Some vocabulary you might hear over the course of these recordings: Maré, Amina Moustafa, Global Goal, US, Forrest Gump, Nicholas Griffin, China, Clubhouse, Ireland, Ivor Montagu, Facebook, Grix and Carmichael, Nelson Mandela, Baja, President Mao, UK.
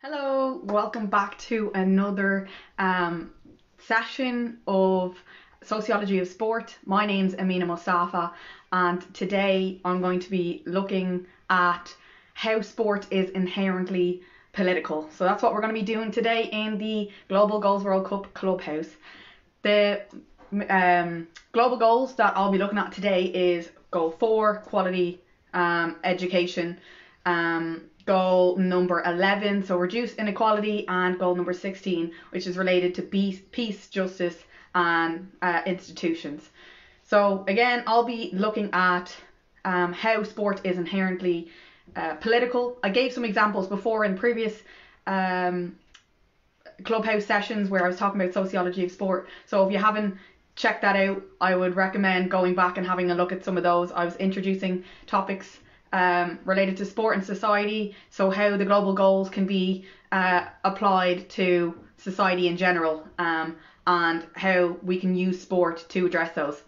Hello, welcome back to another session of Sociology of Sport. My name's Amina Moustafa and today I'm going to be looking at how sport is inherently political. So that's what we're going to be doing today in the Global Goals World Cup Clubhouse. The global goals that I'll be looking at today is goal 4, quality education, goal number 11, so reduce inequality, and goal number 16, which is related to peace, justice and institutions. So again, I'll be looking at how sport is inherently political. I gave some examples before in previous Clubhouse sessions where I was talking about sociology of sport. So if you haven't checked that out, I would recommend going back and having a look at some of those. I was introducing topics related to sport and society, so how the global goals can be applied to society in general, and how we can use sport to address those.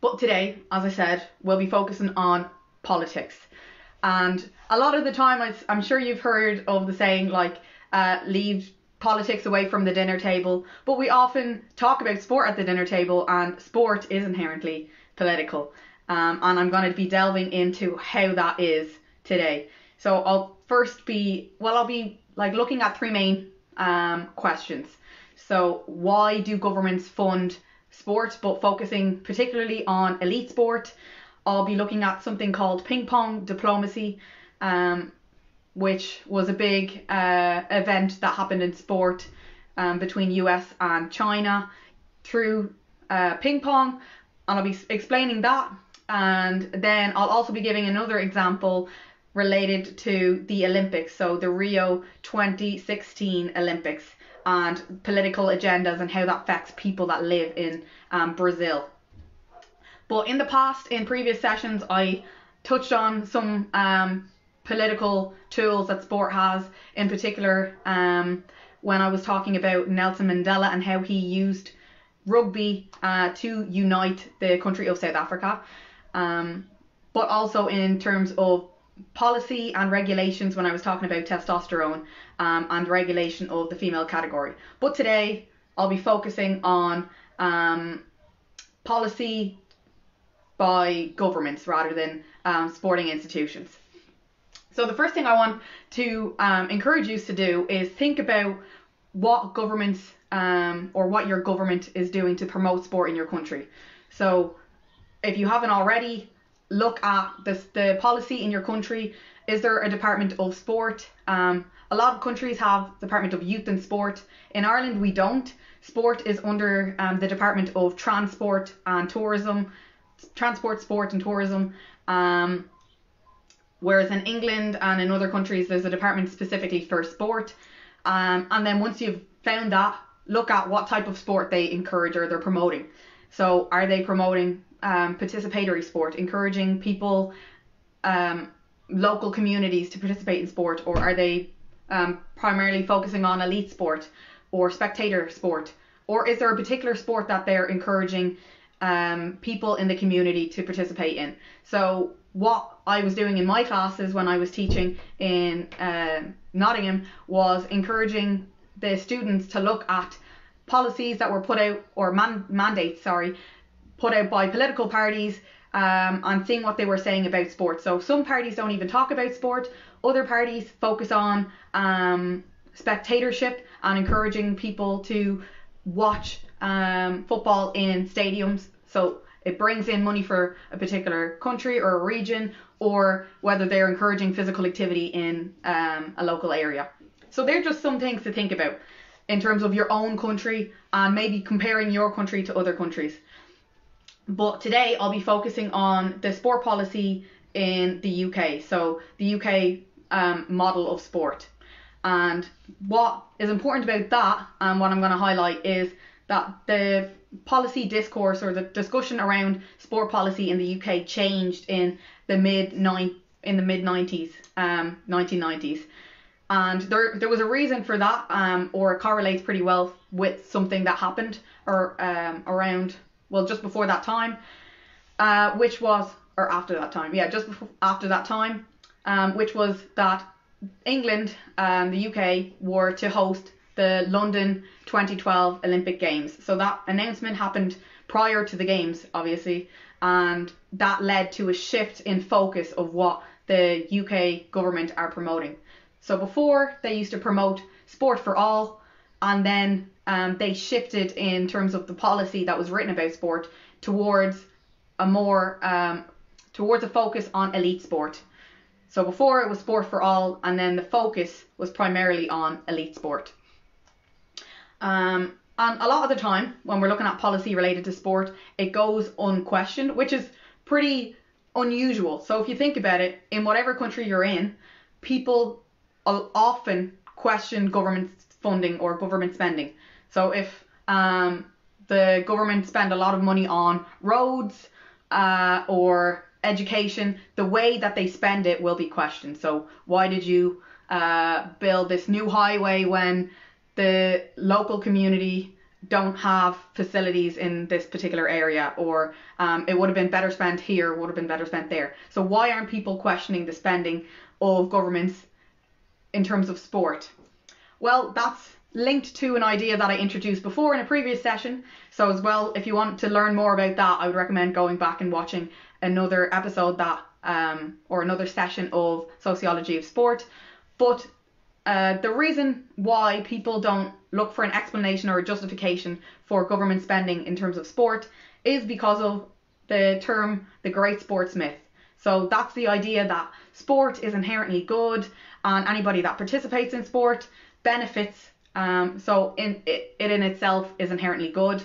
But today, as I said, we'll be focusing on politics. And a lot of the time, I'm sure you've heard of the saying like leave politics away from the dinner table, but we often talk about sport at the dinner table, and sport is inherently political. And I'm going to be delving into how that is today. So I'll first be, I'll be looking at three main questions. So why do governments fund sport, but focusing particularly on elite sport? I'll be looking at something called ping pong diplomacy, which was a big event that happened in sport between US and China through ping pong. And I'll be explaining that. And then I'll also be giving another example related to the Olympics, so the Rio 2016 Olympics and political agendas and how that affects people that live in Brazil. But in the past, in previous sessions, I touched on some political tools that sport has, in particular when I was talking about Nelson Mandela and how he used rugby to unite the country of South Africa. But also in terms of policy and regulations when I was talking about testosterone and regulation of the female category. But today I'll be focusing on policy by governments rather than sporting institutions. So the first thing I want to encourage you to do is think about what governments or what your government is doing to promote sport in your country. So if you haven't already, look at the policy in your country. Is there a Department of Sport? A lot of countries have Department of Youth and Sport. In Ireland, we don't. Sport is under the Department of Transport and Tourism, Transport, Sport and Tourism. Whereas in England and in other countries, there's a department specifically for sport. And then once you've found that, look at what type of sport they encourage or they're promoting. So are they promoting participatory sport, encouraging people, local communities to participate in sport, or are they primarily focusing on elite sport or spectator sport? Or is there a particular sport that they're encouraging people in the community to participate in? So what I was doing in my classes when I was teaching in Nottingham was encouraging the students to look at policies that were put out, or mandates put out by political parties, and seeing what they were saying about sport. So some parties don't even talk about sport, other parties focus on spectatorship and encouraging people to watch football in stadiums. So it brings in money for a particular country or a region, or whether they're encouraging physical activity in a local area. So they're just some things to think about in terms of your own country and maybe comparing your country to other countries. But today I'll be focusing on the sport policy in the UK, so the UK model of sport. And what is important about that, and what I'm going to highlight, is that the policy discourse or the discussion around sport policy in the UK changed in the mid 90s, 1990s. And there was a reason for that, or it correlates pretty well with something that happened or just before that time, which was, or after that time, yeah, just before, after that time, which was that England and the UK were to host the London 2012 Olympic Games. So that announcement happened prior to the Games, obviously, and that led to a shift in focus of what the UK government are promoting. So before, they used to promote sport for all, and then they shifted in terms of the policy that was written about sport towards a more towards a focus on elite sport. So before it was sport for all, and then the focus was primarily on elite sport. And a lot of the time when we're looking at policy related to sport, it goes unquestioned, which is pretty unusual. So if you think about it, in whatever country you're in, people often question government funding or government spending. So if the government spend a lot of money on roads or education, the way that they spend it will be questioned. So why did you build this new highway when the local community don't have facilities in this particular area? Or it would have been better spent here, would have been better spent there. So why aren't people questioning the spending of governments in terms of sport? Well, that's linked to an idea that I introduced before in a previous session. So as well, if you want to learn more about that, I would recommend going back and watching another episode that or another session of Sociology of Sport. But the reason why people don't look for an explanation or a justification for government spending in terms of sport is because of the term the great sports myth. So that's the idea that sport is inherently good and anybody that participates in sport benefits. So it in itself is inherently good.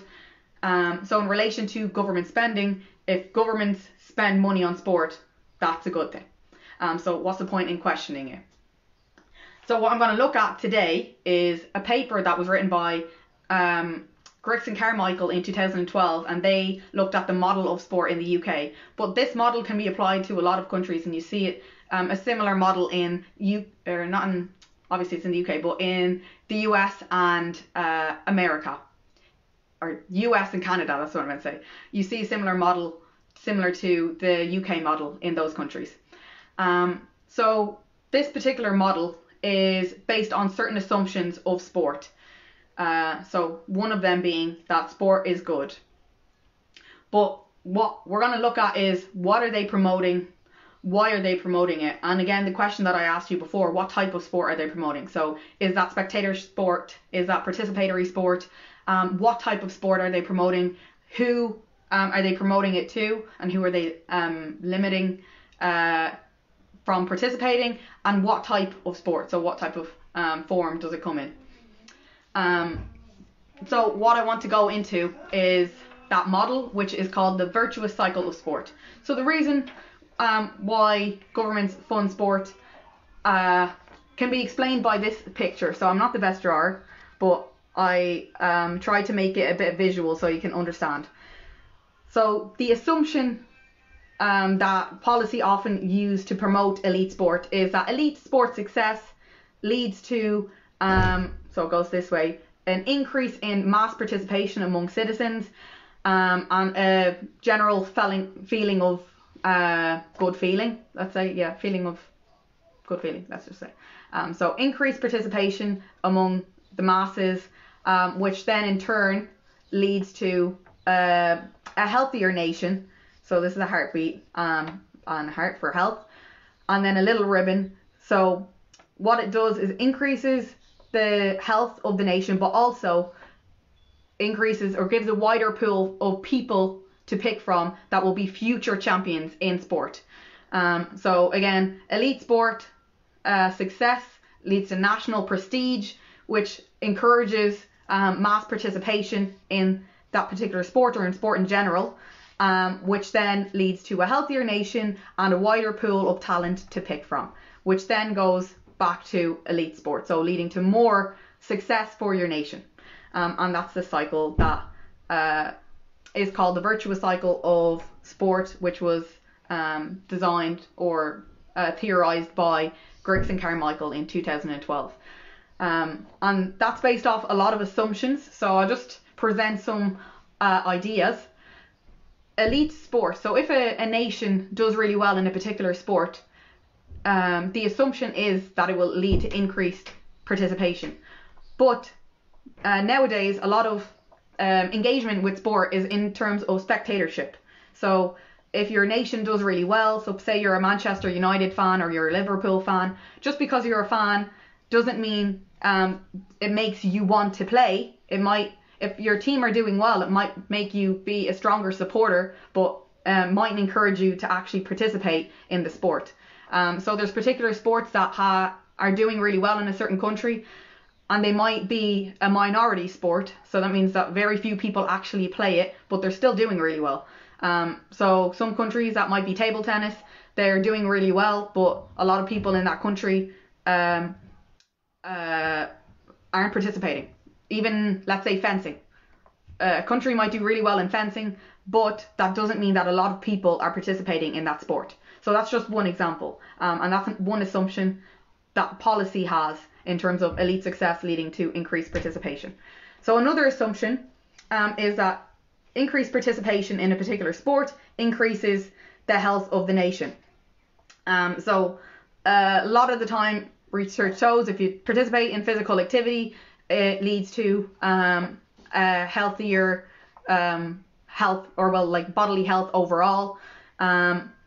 So in relation to government spending, if governments spend money on sport, that's a good thing. So what's the point in questioning it? So what I'm going to look at today is a paper that was written by Grix and Carmichael in 2012, and they looked at the model of sport in the UK. But this model can be applied to a lot of countries, and you see it a similar model in obviously it's in the UK, but in the US and America, or US and Canada, that's what I'm going to say. You see a similar model, similar to the UK model in those countries. So this particular model is based on certain assumptions of sport. So one of them being that sport is good. But what we're going to look at is, what are they promoting? Why are they promoting it? And again, the question that I asked you before, what type of sport are they promoting? So is that spectator sport? Is that participatory sport? What type of sport are they promoting? Who are they promoting it to? And who are they limiting from participating? And what type of sport? So what type of form does it come in? So what I want to go into is that model, which is called the virtuous cycle of sport. So the reason why governments fund sport can be explained by this picture. So I'm not the best drawer, but I tried to make it a bit visual so you can understand. So the assumption that policy often used to promote elite sport is that elite sport success leads to, so it goes this way, an increase in mass participation among citizens and a general feeling of good feeling, let's say, yeah, feeling of good feeling, let's just say. So increased participation among the masses, which then in turn leads to a healthier nation. So this is a heartbeat and heart for health, and then a little ribbon. So what it does is increases the health of the nation, but also increases or gives a wider pool of people to pick from that will be future champions in sport. So again, elite sport success leads to national prestige, which encourages mass participation in that particular sport or in sport in general, which then leads to a healthier nation and a wider pool of talent to pick from, which then goes back to elite sport, so leading to more success for your nation. And that's the cycle that is called the virtuous cycle of sport, which was designed or theorized by Grix and Carmichael in 2012. And that's based off a lot of assumptions. So I'll just present some ideas. Elite sport. So if a nation does really well in a particular sport, the assumption is that it will lead to increased participation. But nowadays, a lot of engagement with sport is in terms of spectatorship. So if your nation does really well, so say you're a Manchester United fan or you're a Liverpool fan, just because you're a fan doesn't mean it makes you want to play. It might, if your team are doing well, it might make you be a stronger supporter, but might encourage you to actually participate in the sport. So there's particular sports that are doing really well in a certain country, and they might be a minority sport. So that means that very few people actually play it, but they're still doing really well. So some countries that might be table tennis, they're doing really well, but a lot of people in that country aren't participating. Even, let's say, fencing. A country might do really well in fencing, but that doesn't mean that a lot of people are participating in that sport. So that's just one example. And that's one assumption that policy has in terms of elite success leading to increased participation. So another assumption is that increased participation in a particular sport increases the health of the nation. So a lot of the time, research shows if you participate in physical activity, it leads to a healthier health, or well, like bodily health overall.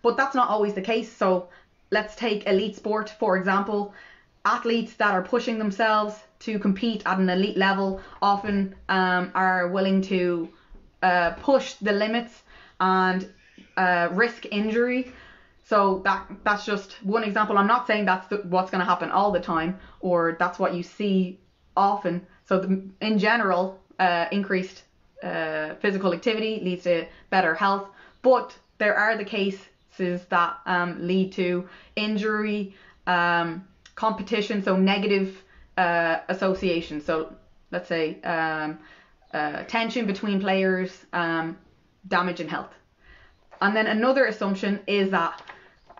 But that's not always the case. So let's take elite sport, for example. Athletes that are pushing themselves to compete at an elite level often are willing to push the limits and risk injury. So that's just one example. I'm not saying that's what's going to happen all the time, or that's what you see often. So in general, increased physical activity leads to better health, but there are the cases that lead to injury, competition, so negative association. So let's say tension between players, damage in health. And then another assumption is that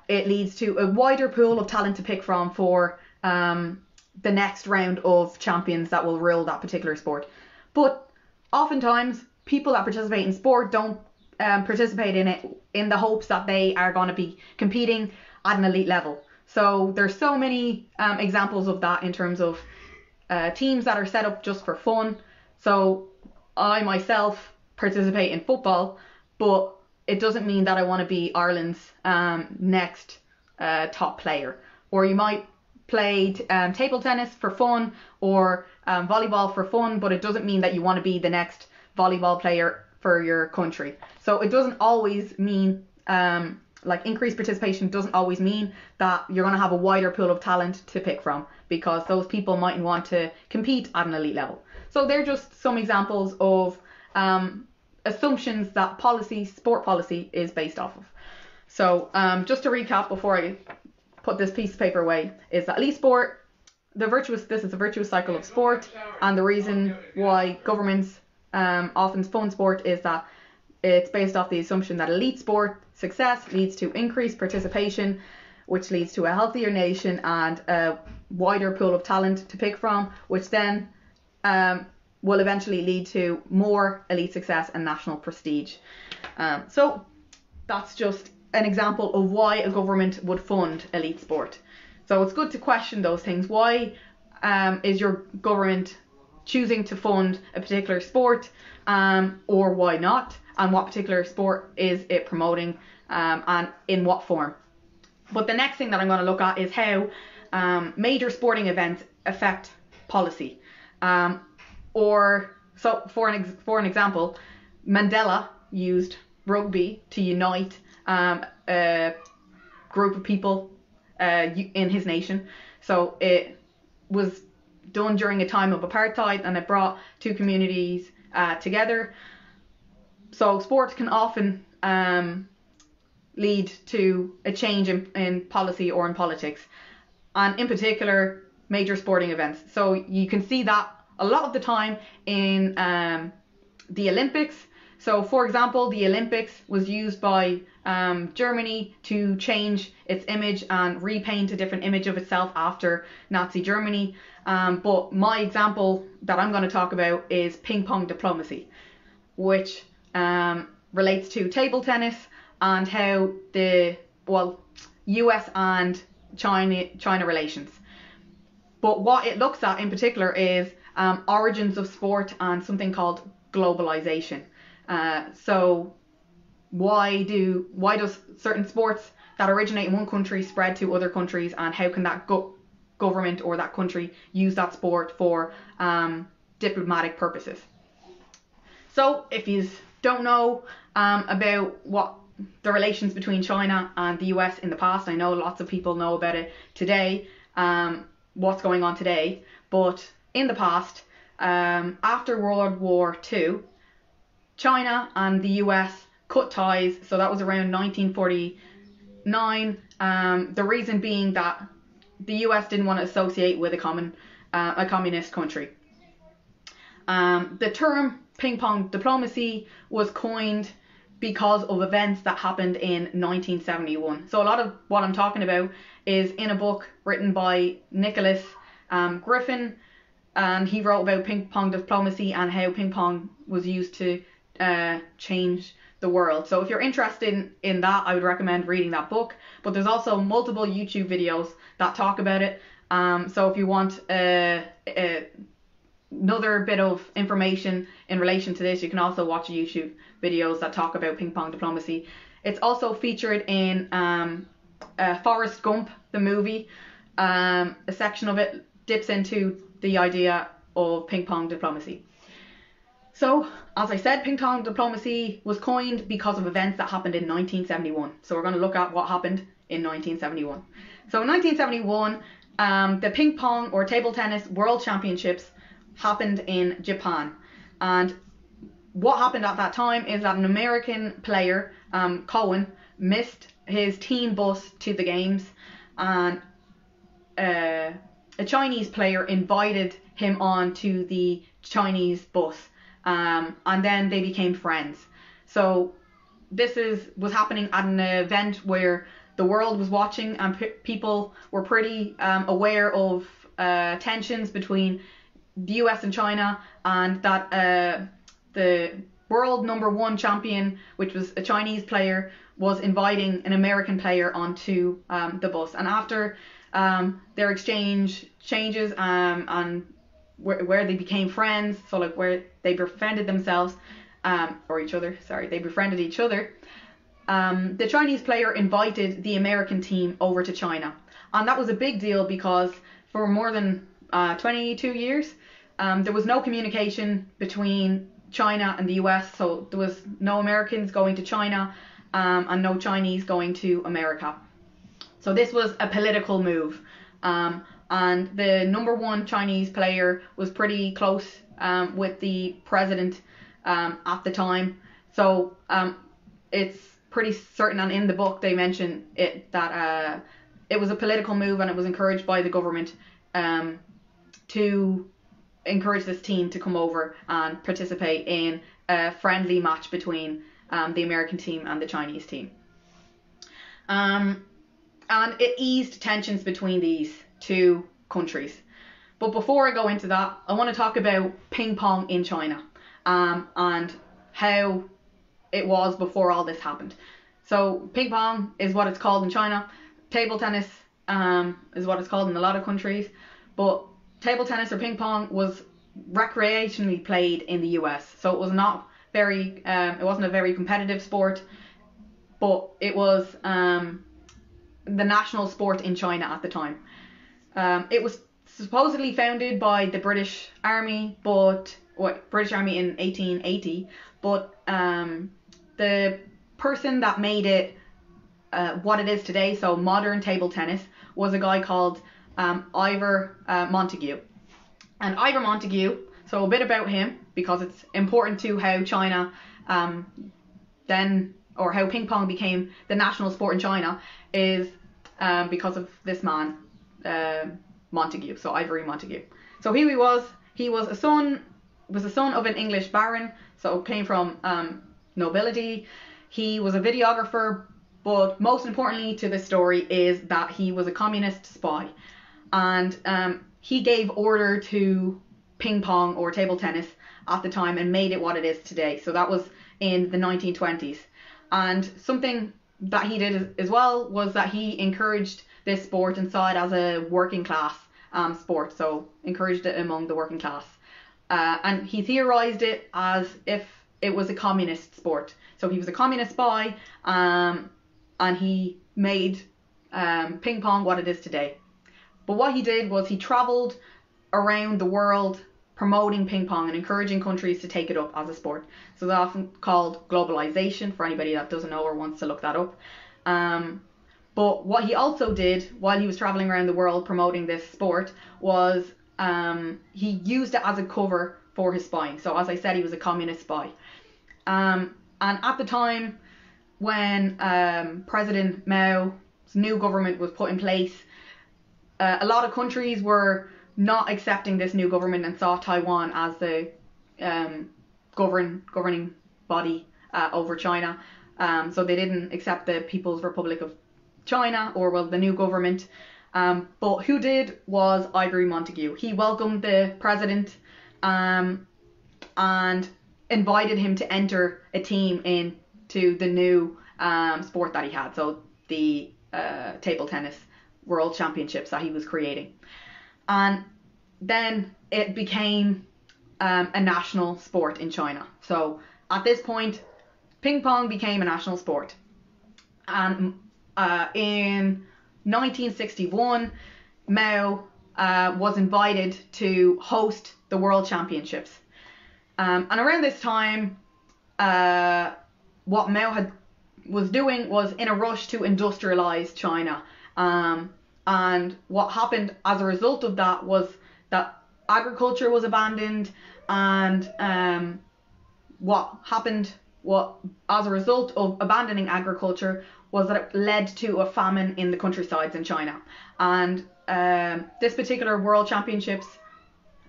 it leads to a wider pool of talent to pick from for the next round of champions that will rule that particular sport. But oftentimes, people that participate in sport don't participate in it in the hopes that they are going to be competing at an elite level. So there's so many examples of that in terms of teams that are set up just for fun. So I myself participate in football, but it doesn't mean that I want to be Ireland's next top player. Or you might play table tennis for fun, or volleyball for fun, but it doesn't mean that you want to be the next volleyball player for your country. So it doesn't always mean, like increased participation doesn't always mean that you're going to have a wider pool of talent to pick from, because those people mightn't want to compete at an elite level. So they're just some examples of assumptions that sport policy is based off of. So just to recap before I put this piece of paper away, is that elite sport, this is the virtuous cycle of sport, and the reason why governments often fund sport is that it's based off the assumption that elite sport success leads to increased participation, which leads to a healthier nation and a wider pool of talent to pick from, which then will eventually lead to more elite success and national prestige. So that's just an example of why a government would fund elite sport. So it's good to question those things. Why is your government choosing to fund a particular sport, or why not? And what particular sport is it promoting, and in what form? But the next thing that I'm going to look at is how major sporting events affect policy. For an example, Mandela used rugby to unite a group of people in his nation. So it was done during a time of apartheid, and it brought two communities together. So sports can often lead to a change in policy or in politics, and in particular major sporting events. So you can see that a lot of the time in the Olympics. So for example, the Olympics was used by Germany to change its image and repaint a different image of itself after Nazi Germany. But my example that I'm going to talk about is ping pong diplomacy, which relates to table tennis and how the US and China relations. But what it looks at in particular is origins of sport and something called globalization. So why does certain sports that originate in one country spread to other countries, and how can that government or that country use that sport for diplomatic purposes? So if you don't know about what the relations between China and the US in the past, I know lots of people know about it today, what's going on today, but in the past, after World War II, China and the US cut ties. So that was around 1949. The reason being that the US didn't want to associate with a communist country. The term ping pong diplomacy was coined because of events that happened in 1971. So a lot of what I'm talking about is in a book written by Nicholas Griffin, and he wrote about ping pong diplomacy and how ping pong was used to change the world. So if you're interested in that, I would recommend reading that book, but there's also multiple YouTube videos that talk about it. So if you want another bit of information in relation to this, you can also watch YouTube videos that talk about ping pong diplomacy. It's also featured in Forrest Gump, the movie. A section of it dips into the idea of ping pong diplomacy. So, as I said, ping pong diplomacy was coined because of events that happened in 1971. So we're going to look at what happened in 1971. So in 1971, the ping pong or table tennis world championships happened in Japan. And what happened at that time is that an American player, Cohen, missed his team bus to the games, and a Chinese player invited him on to the Chinese bus, and then they became friends. So this was happening at an event where the world was watching, and people were pretty aware of tensions between the US and China, and that the world #1 champion, which was a Chinese player, was inviting an American player onto the bus. And after their exchange changes and where they became friends, so like where they befriended themselves or each other, sorry, they befriended each other, the Chinese player invited the American team over to China. And that was a big deal because for more than 22 years, there was no communication between China and the US, so there was no Americans going to China and no Chinese going to America. So this was a political move, and the #1 Chinese player was pretty close with the president at the time. So it's pretty certain, and in the book they mention it, that it was a political move, and it was encouraged by the government to encourage this team to come over and participate in a friendly match between the American team and the Chinese team. And it eased tensions between these two countries. But before I go into that, I want to talk about ping pong in China and how it was before all this happened. So ping pong is what it's called in China. Table tennis is what it's called in a lot of countries. But table tennis or ping pong was recreationally played in the US. So it was not very, it wasn't a very competitive sport, but it was the national sport in China at the time. It was supposedly founded by the British Army, in 1880, but the person that made it what it is today, so modern table tennis, was a guy called Ivor Montagu. And Ivor Montagu, so a bit about him, because it's important to how China how ping pong became the national sport in China, is because of this man, Montagu, so Ivor Montagu. So here he was the son of an English baron, so came from nobility. He was a videographer, but most importantly to this story is that he was a communist spy, and he gave order to ping pong or table tennis at the time and made it what it is today. So that was in the 1920s. And something that he did as well was that he encouraged this sport and saw it as a working class sport, so encouraged it among the working class. And he theorized it as if it was a communist sport. So he was a communist spy, and he made ping pong what it is today. But what he did was he traveled around the world promoting ping pong and encouraging countries to take it up as a sport. So they're often called globalization, for anybody that doesn't know or wants to look that up. But what he also did while he was traveling around the world promoting this sport was he used it as a cover for his spying. So as I said, he was a communist spy. And at the time when President Mao's new government was put in place, a lot of countries were not accepting this new government and saw Taiwan as the governing body over China. So they didn't accept the People's Republic of China, or well, the new government. But who did was Ivor Montagu. He welcomed the president and invited him to enter a team into the new sport that he had, so the table tennis world championships that he was creating. And then it became a national sport in China. So at this point, ping pong became a national sport. And in 1961, Mao was invited to host the World Championships. And around this time, what Mao was doing was in a rush to industrialize China. And what happened as a result of that was that agriculture was abandoned, and as a result of abandoning agriculture was that it led to a famine in the countrysides in China. And this particular World Championships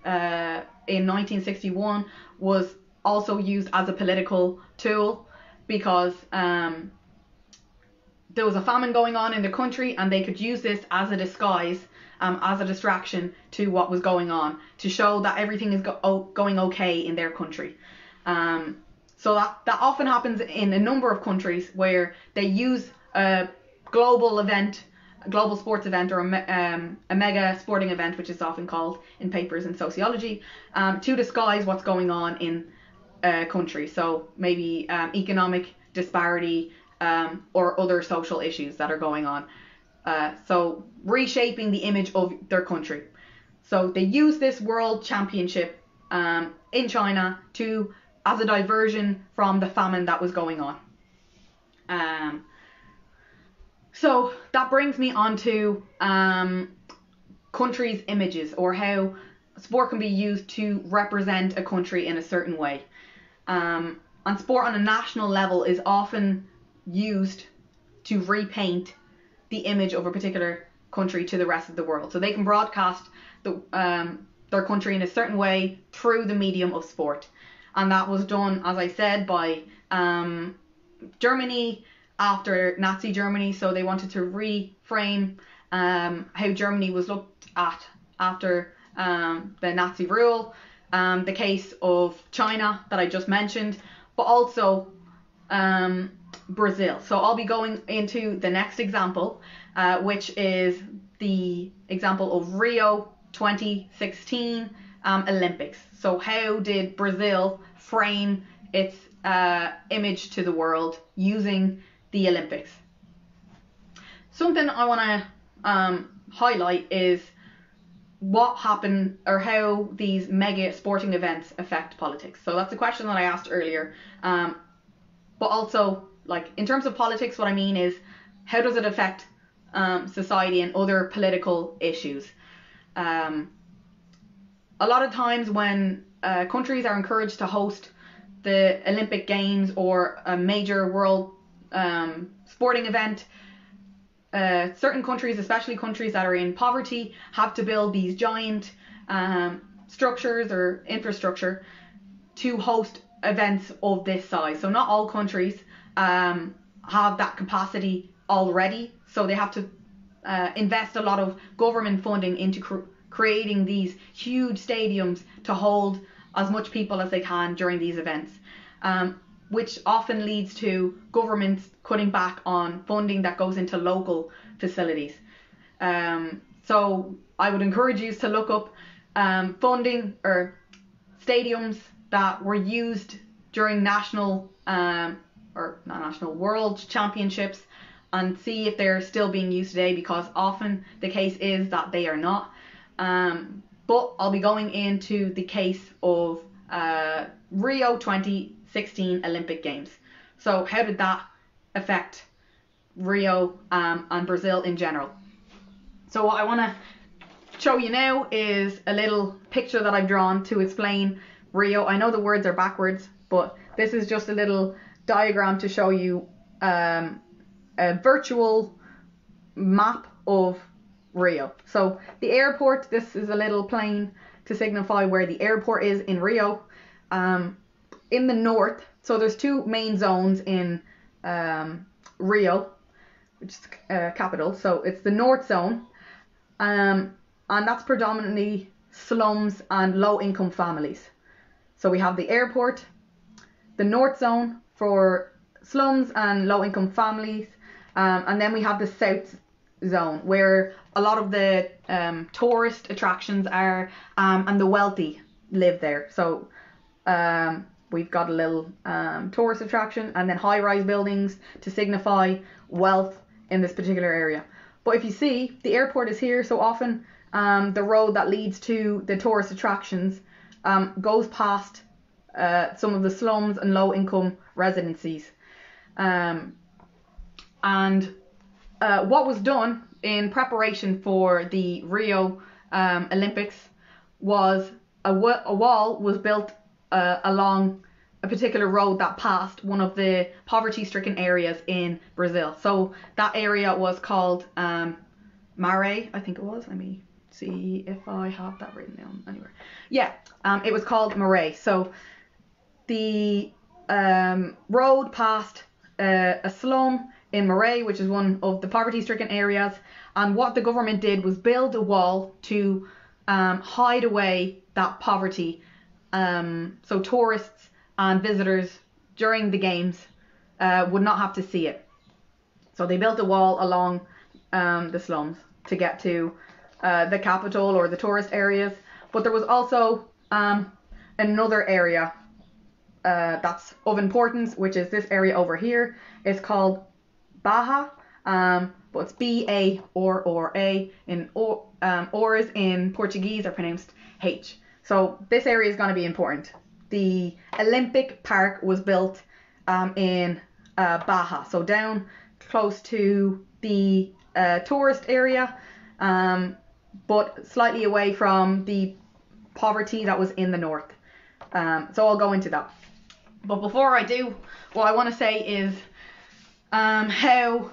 in 1961 was also used as a political tool, because there was a famine going on in the country, and they could use this as a disguise, as a distraction to what was going on, to show that everything is going okay in their country. So that often happens in a number of countries, where they use a global event, a global sports event, or a mega sporting event, which is often called in papers in sociology, to disguise what's going on in a country. So maybe economic disparity, or other social issues that are going on. So reshaping the image of their country. So they use this world championship in China as a diversion from the famine that was going on. So that brings me on to countries' images, or how sport can be used to represent a country in a certain way. And sport on a national level is often used to repaint the image of a particular country to the rest of the world. So they can broadcast their country in a certain way through the medium of sport. And that was done, as I said, by Germany after Nazi Germany. So they wanted to reframe how Germany was looked at after the Nazi rule, the case of China that I just mentioned, but also Brazil. So I'll be going into the next example, which is the example of Rio 2016 Olympics. So how did Brazil frame its image to the world using the Olympics? Something I want to highlight is what happened, or how these mega sporting events affect politics. So that's a question that I asked earlier. But also, like, in terms of politics, what I mean is, how does it affect society and other political issues? A lot of times when countries are encouraged to host the Olympic Games or a major world sporting event, certain countries, especially countries that are in poverty, have to build these giant structures or infrastructure to host events of this size. So not all countries have that capacity already, so they have to invest a lot of government funding into creating these huge stadiums to hold as much people as they can during these events, which often leads to governments cutting back on funding that goes into local facilities. So I would encourage you to look up funding or stadiums that were used during national or not national, world championships, and see if they're still being used today, because often the case is that they are not. But I'll be going into the case of Rio 2016 Olympic Games. So how did that affect Rio and Brazil in general? So what I want to show you now is a little picture that I've drawn to explain Rio. I know the words are backwards, but this is just a little diagram to show you a virtual map of Rio. So the airport, this is a little plane to signify where the airport is in Rio. In the north, so there's two main zones in Rio, which is capital. So it's the north zone, and that's predominantly slums and low-income families. So we have the airport, the north zone for slums and low-income families, and then we have the south zone where a lot of the tourist attractions are, and the wealthy live there. So we've got a little tourist attraction and then high-rise buildings to signify wealth in this particular area. But if you see, the airport is here, so often the road that leads to the tourist attractions goes past some of the slums and low-income residencies. What was done in preparation for the Rio Olympics was a wall was built along a particular road that passed one of the poverty-stricken areas in Brazil. So that area was called Maré, I think it was. Let me see if I have that written down anywhere. Yeah, it was called Maré. So the road passed a slum in Maré, which is one of the poverty-stricken areas, and what the government did was build a wall to hide away that poverty, so tourists and visitors during the games would not have to see it. So they built a wall along the slums to get to the capital or the tourist areas. But there was also another area that's of importance, which is this area over here. It's called Baja, but it's B-A-R-R-A, and R's in Portuguese are pronounced H. So this area is going to be important. The Olympic Park was built in Baja, so down close to the tourist area, but slightly away from the poverty that was in the north. So I'll go into that. But before I do, what I want to say is how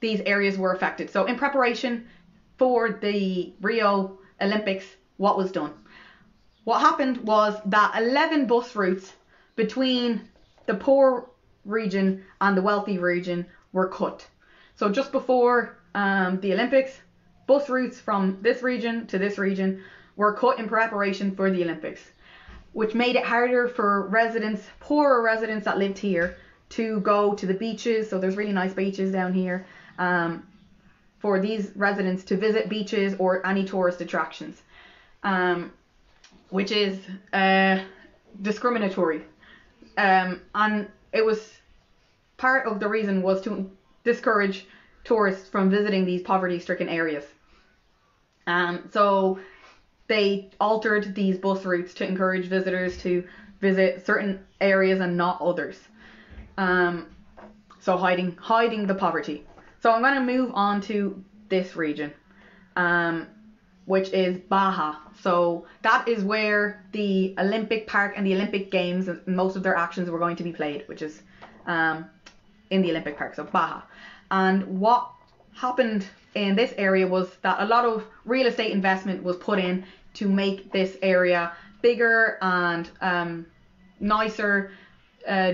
these areas were affected. So in preparation for the Rio Olympics, what was done? What happened was that 11 bus routes between the poor region and the wealthy region were cut. So just before the Olympics, bus routes from this region to this region were cut in preparation for the Olympics, which made it harder for residents, poorer residents that lived here, to go to the beaches. So there's really nice beaches down here, for these residents to visit beaches or any tourist attractions, which is discriminatory. And it was part of the reason was to discourage tourists from visiting these poverty-stricken areas. So they altered these bus routes to encourage visitors to visit certain areas and not others. So hiding the poverty. So I'm going to move on to this region, which is Baja. So that is where the Olympic Park and the Olympic Games, most of their actions were going to be played, which is in the Olympic Park, so Baja. And what happened in this area was that a lot of real estate investment was put in to make this area bigger and nicer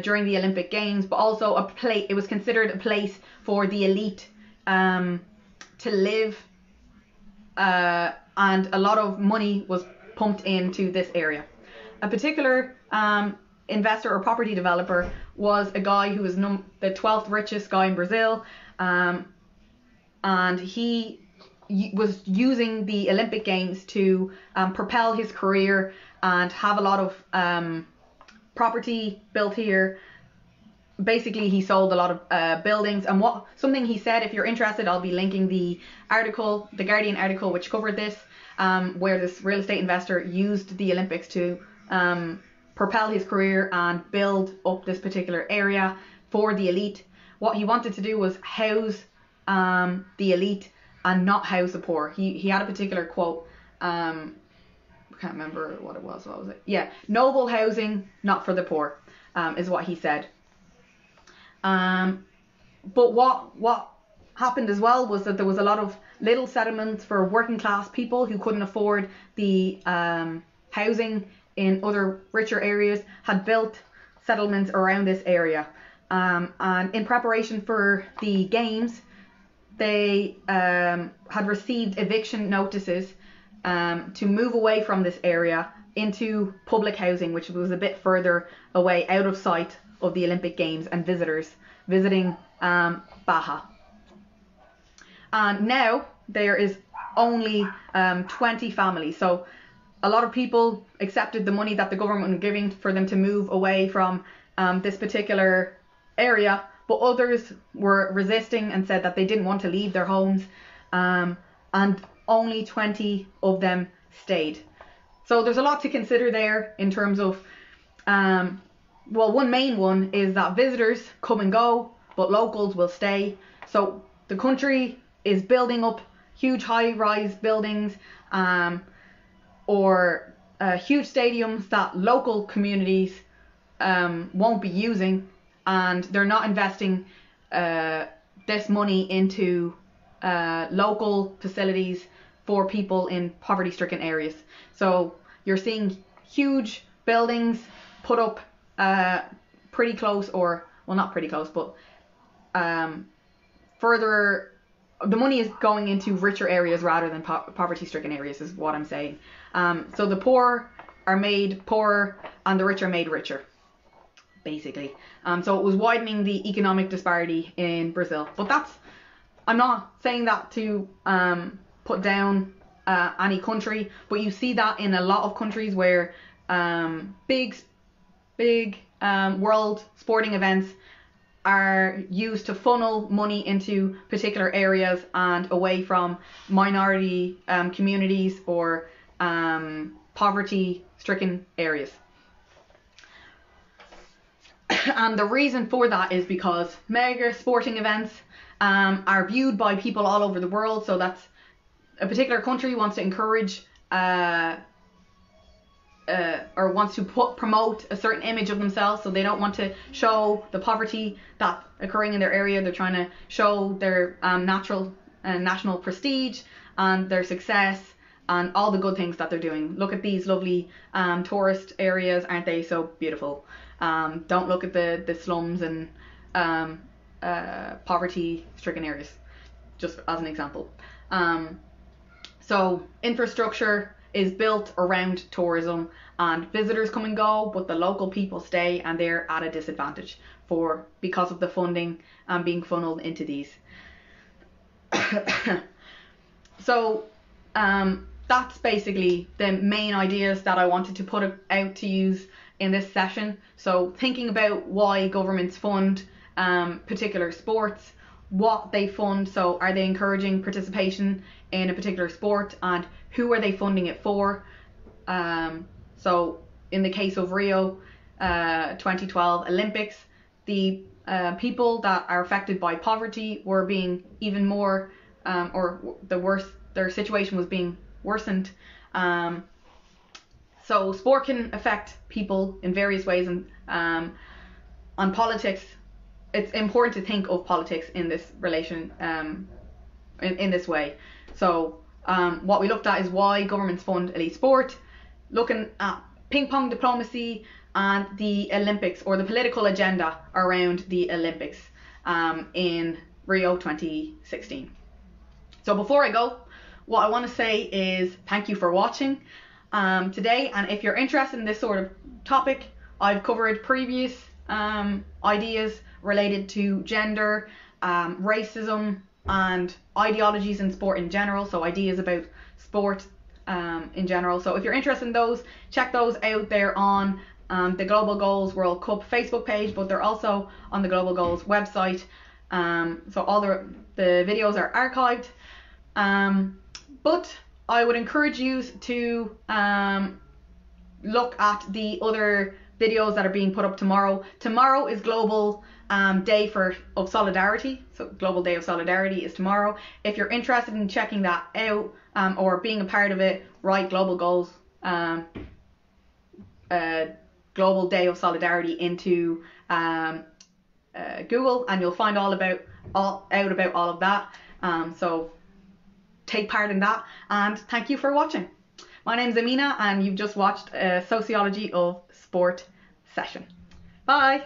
during the Olympic Games, but also a place, it was considered a place for the elite to live, and a lot of money was pumped into this area. A particular investor or property developer was a guy who was the 12th richest guy in Brazil, and he was using the Olympic Games to propel his career and have a lot of property built here. Basically, he sold a lot of buildings, and something he said, if you're interested, I'll be linking the article, the Guardian article, which covered this, where this real estate investor used the Olympics to propel his career and build up this particular area for the elite. What he wanted to do was house the elite and not house the poor. He had a particular quote, I can't remember what was it? Yeah, noble housing, not for the poor, is what he said. But what happened as well was that there was a lot of little settlements for working class people who couldn't afford the housing in other richer areas, had built settlements around this area. And in preparation for the games, they had received eviction notices to move away from this area into public housing, which was a bit further away, out of sight of the Olympic Games and visitors visiting Baja. And now there is only 20 families. So a lot of people accepted the money that the government was giving for them to move away from this particular area, but others were resisting and said that they didn't want to leave their homes, and only 20 of them stayed. So there's a lot to consider there in terms of well, one main one is that visitors come and go, but locals will stay. So the country is building up huge high-rise buildings or huge stadiums that local communities won't be using, and they're not investing this money into local facilities for people in poverty-stricken areas. So you're seeing huge buildings put up pretty close, or well, not pretty close, but further, the money is going into richer areas rather than poverty-stricken areas, is what I'm saying. So the poor are made poorer and the rich are made richer, basically. So it was widening the economic disparity in Brazil. But that's, I'm not saying that to put down any country, but you see that in a lot of countries where big world sporting events are used to funnel money into particular areas and away from minority communities or poverty-stricken areas. And the reason for that is because mega sporting events are viewed by people all over the world. So that's a particular country wants to encourage or wants to promote a certain image of themselves, so they don't want to show the poverty that's occurring in their area. They're trying to show their national prestige and their success and all the good things that they're doing. Look at these lovely tourist areas, aren't they so beautiful? Don't look at the slums and poverty-stricken areas, just as an example. So infrastructure is built around tourism, and visitors come and go, but the local people stay, and they're at a disadvantage because of the funding being funneled into these. So that's basically the main ideas that I wanted to put out to use in this session. So thinking about why governments fund particular sports, what they fund. So are they encouraging participation in a particular sport, and who are they funding it for? So in the case of Rio 2012 Olympics, the people that are affected by poverty were being even more, their situation was being worsened. So sport can affect people in various ways, and on politics, it's important to think of politics in this relation, in this way. So what we looked at is why governments fund elite sport, looking at ping pong diplomacy and the Olympics, or the political agenda around the Olympics in Rio 2016. So before I go, what I want to say is thank you for watching today. And if you're interested in this sort of topic, I've covered previous ideas related to gender, racism, and ideologies in sport in general, so ideas about sport in general. So if you're interested in those, check those out. They're on the Global Goals World Cup Facebook page, but they're also on the Global Goals website. So all the videos are archived. But I would encourage you to look at the other videos that are being put up tomorrow. Tomorrow is Global Day of Solidarity. So Global Day of Solidarity is tomorrow. If you're interested in checking that out or being a part of it, write Global Goals, Global Day of Solidarity into Google, and you'll find out about all of that. So take part in that, and thank you for watching. My name's Amina, and you've just watched a Sociology of Sport session. Bye.